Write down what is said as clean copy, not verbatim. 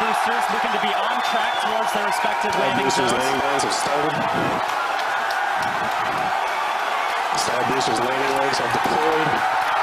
boosters looking to be on track towards their respective landing zones. Star boosters' landing legs have deployed.